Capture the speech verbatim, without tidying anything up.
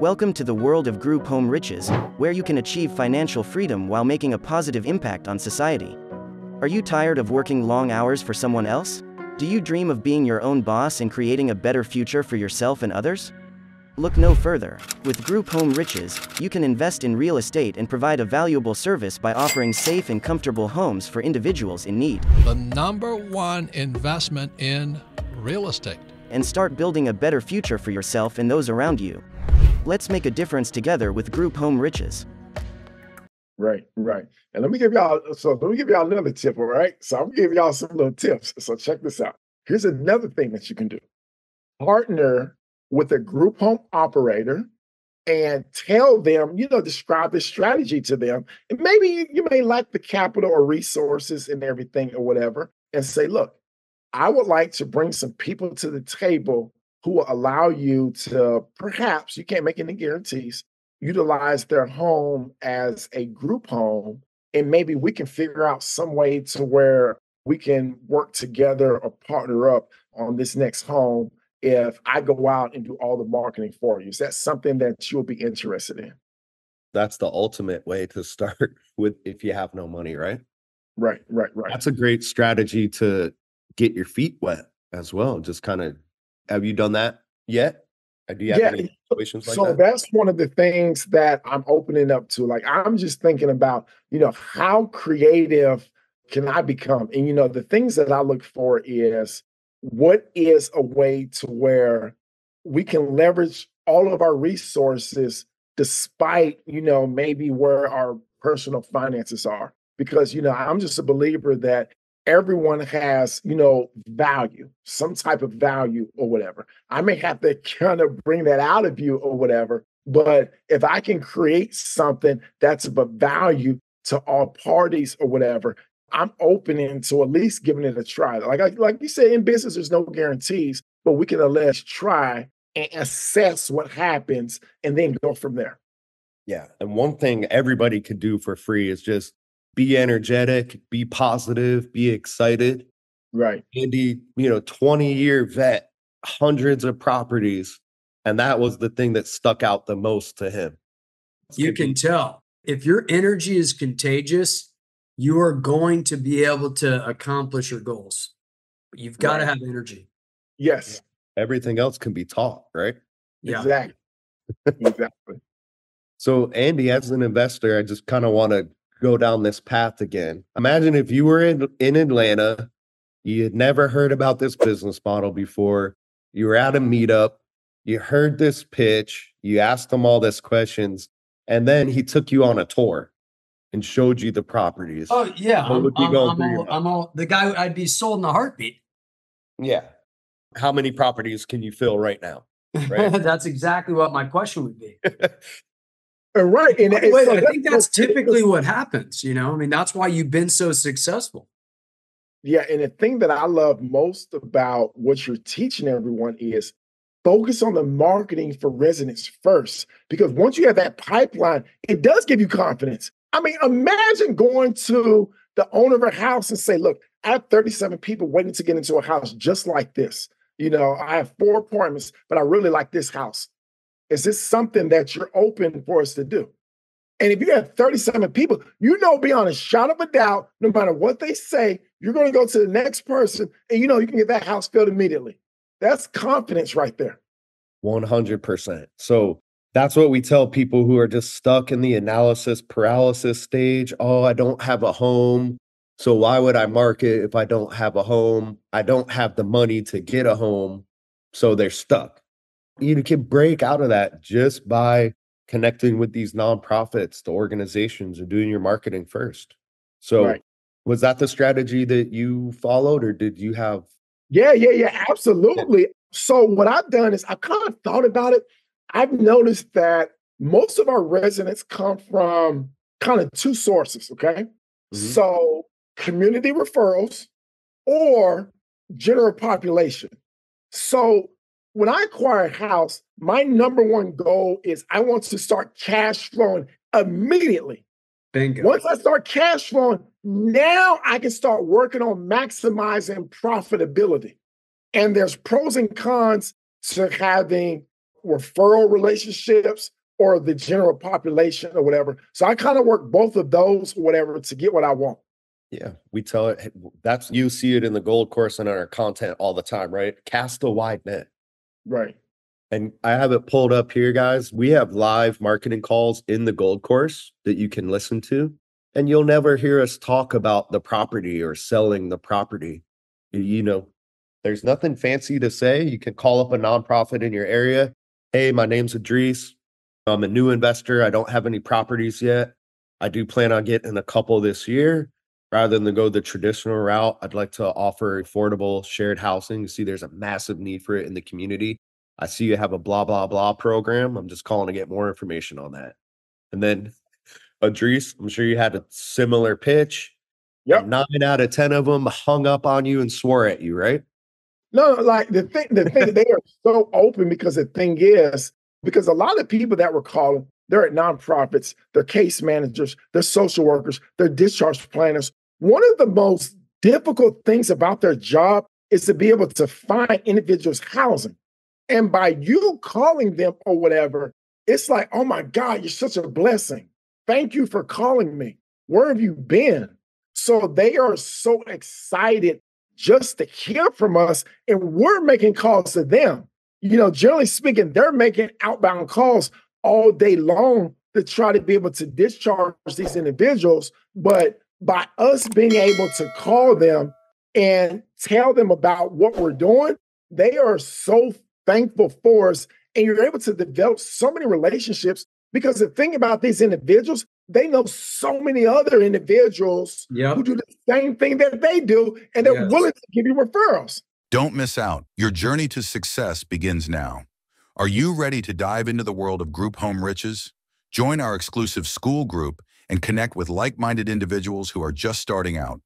Welcome to the world of Group Home Riches, where you can achieve financial freedom while making a positive impact on society. Are you tired of working long hours for someone else? Do you dream of being your own boss and creating a better future for yourself and others? Look no further. With Group Home Riches, you can invest in real estate and provide a valuable service by offering safe and comfortable homes for individuals in need. The number one investment in real estate. And start building a better future for yourself and those around you. Let's make a difference together with Group Home Riches. Right, right. And let me give y'all, so let me give y'all another tip, all right? So I'm gonna give y'all some little tips. So check this out. Here's another thing that you can do. Partner with a group home operator and tell them, you know, describe the strategy to them. And maybe you, you may lack the capital or resources and everything or whatever, and say, look, I would like to bring some people to the table who will allow you to, perhaps, you can't make any guarantees, utilize their home as a group home, and maybe we can figure out some way to where we can work together or partner up on this next home if I go out and do all the marketing for you. Is that something that you'll be interested in? That's the ultimate way to start with if you have no money, right? Right, right, right. That's a great strategy to get your feet wet as well. Just kind of, have you done that yet? Do you have yeah. any situations like so that? So that's one of the things that I'm opening up to. Like, I'm just thinking about, you know, how creative can I become? And, you know, the things that I look for is, what is a way to where we can leverage all of our resources despite, you know, maybe where our personal finances are? Because, you know, I'm just a believer that everyone has, you know, value, some type of value or whatever. I may have to kind of bring that out of you or whatever, but if I can create something that's of value to all parties or whatever, I'm open to at least giving it a try. Like I, like you said, in business, there's no guarantees, but we can at least try and assess what happens and then go from there. Yeah. And one thing everybody can do for free is just be energetic, be positive, be excited. Right. Andy, you know, twenty-year vet, hundreds of properties. And that was the thing that stuck out the most to him. You can tell. If your energy is contagious, you are going to be able to accomplish your goals. But you've got right. to have energy. Yes. Everything else can be taught, right? Yeah. Exactly. Exactly. So, Andy, as an investor, I just kind of want to go down this path again. Imagine if you were in, in Atlanta, you had never heard about this business model before, you were at a meetup, you heard this pitch, you asked him all these questions, and then he took you on a tour and showed you the properties. Oh, yeah. I'm, I'm, I'm, all, I'm all the guy, I'd be sold in a heartbeat. Yeah. How many properties can you fill right now? Right? That's exactly what my question would be. Right. And wait, wait, so I think that's typically what happens, you know? I mean, that's why you've been so successful. Yeah. And the thing that I love most about what you're teaching everyone is focus on the marketing for residents first. Because once you have that pipeline, it does give you confidence. I mean, imagine going to the owner of a house and say, look, I have thirty-seven people waiting to get into a house just like this. You know, I have four appointments, but I really like this house. Is this something that you're open for us to do? And if you have thirty-seven people, you know beyond a shadow of a doubt, no matter what they say, you're going to go to the next person and you know you can get that house filled immediately. That's confidence right there. one hundred percent. So that's what we tell people who are just stuck in the analysis paralysis stage. Oh, I don't have a home. So why would I market if I don't have a home? I don't have the money to get a home. So they're stuck. You can break out of that just by connecting with these nonprofits, the organizations, and doing your marketing first. So right. was that the strategy that you followed, or did you have? Yeah, yeah, yeah, absolutely. So what I've done is I've kind of thought about it. I've noticed that most of our residents come from kind of two sources, okay? Mm-hmm. So community referrals or general population. So when I acquire a house, my number one goal is I want to start cash flowing immediately. Bingo. Once I start cash flowing, now I can start working on maximizing profitability. And there's pros and cons to having referral relationships or the general population or whatever. So I kind of work both of those, whatever, to get what I want. Yeah, we tell it. That's, you see it in the Gold Course and in our content all the time, right? Cast a wide net. Right. And I have it pulled up here, guys. We have live marketing calls in the Gold Course that you can listen to. And you'll never hear us talk about the property or selling the property. You know, there's nothing fancy to say. You can call up a nonprofit in your area. Hey, my name's Idris. I'm a new investor. I don't have any properties yet. I do plan on getting a couple this year. Rather than go the traditional route, I'd like to offer affordable shared housing. You see, there's a massive need for it in the community. I see you have a blah, blah, blah program. I'm just calling to get more information on that. And then, Idris, I'm sure you had a similar pitch. Yep. Nine out of ten of them hung up on you and swore at you, right? No, like the thing, the thing they are so open, because the thing is, because a lot of people that were calling, they're at nonprofits, they're case managers, they're social workers, they're discharge planners. One of the most difficult things about their job is to be able to find individuals housing. And by you calling them or whatever, it's like, oh my God, you're such a blessing. Thank you for calling me. Where have you been? So they are so excited just to hear from us, and we're making calls to them. You know, generally speaking, they're making outbound calls all day long to try to be able to discharge these individuals. But by us being able to call them and tell them about what we're doing, they are so thankful for us. And you're able to develop so many relationships, because the thing about these individuals, they know so many other individuals yep. who do the same thing that they do, and they're yes. willing to give you referrals. Don't miss out. Your journey to success begins now. Are you ready to dive into the world of Group Home Riches? Join our exclusive school group and connect with like-minded individuals who are just starting out.